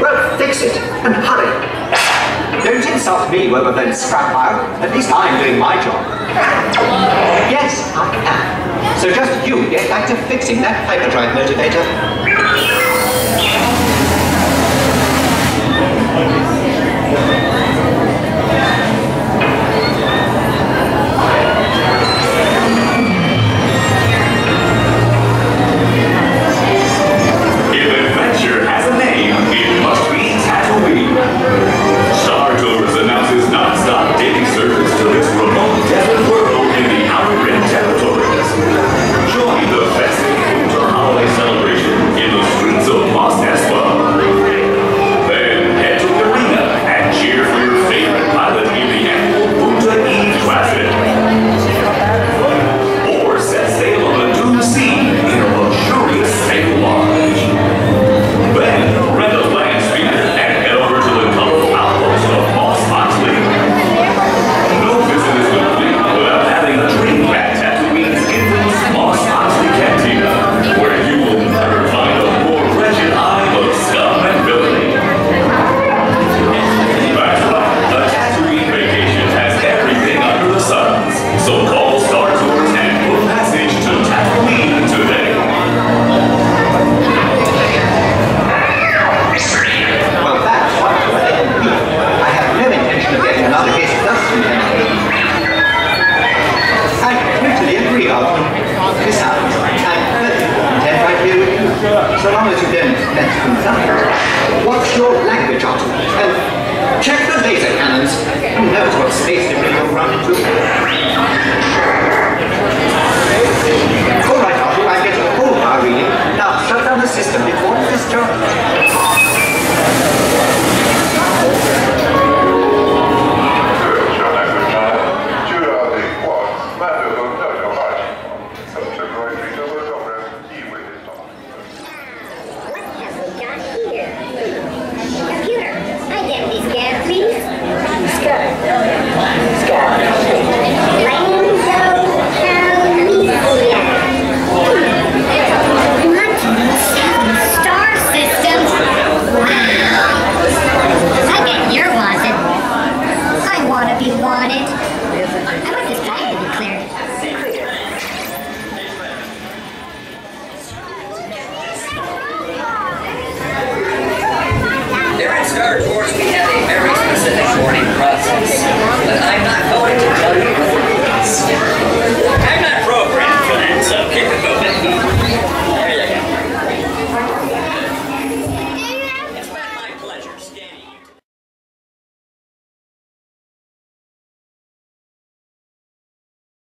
Well, fix it, and hurry. Don't insult me, Wobbleblend Scrap Pile. At least I'm doing my job. Yes, I am. So just you get back to fixing that hyperdrive motivator. If adventure has a name, it must be Tatooine. Star Tours announces non-stop daily service to this remote desert world in the outer rim territories. Join the festive winter holiday celebration in the streets of Mos Espa. Then head to the arena and cheer for your favorite pilot in the annual Punta E Classic. Or set sail on the Dune Sea in a luxurious sail lodge. Then rent a land speeder and head over to the colorful outpost of Mos Moxley. No visit is complete without having a drink at Tatooine's infamous Mos Moxley Cantina, where you will never find a more wretched isle of scum and villainy. That's right, a Tatooine vacation has everything under the suns, so call Star Tours and book passage to Tatooine today. Well, that's what they can do. I have no intention of getting another case of dust in them. I totally agree, Arthur. Besides, I'm perfectly content right here with you, so long as you don't let them die. What's your language, Arthur? Check the laser cannons. Who knows what space debris will run into? All right, Arthur, I'm getting a whole power reading. Now, shut down the system before it is discharged. Star Tours, we have a very specific morning process, but I'm not going to tell you.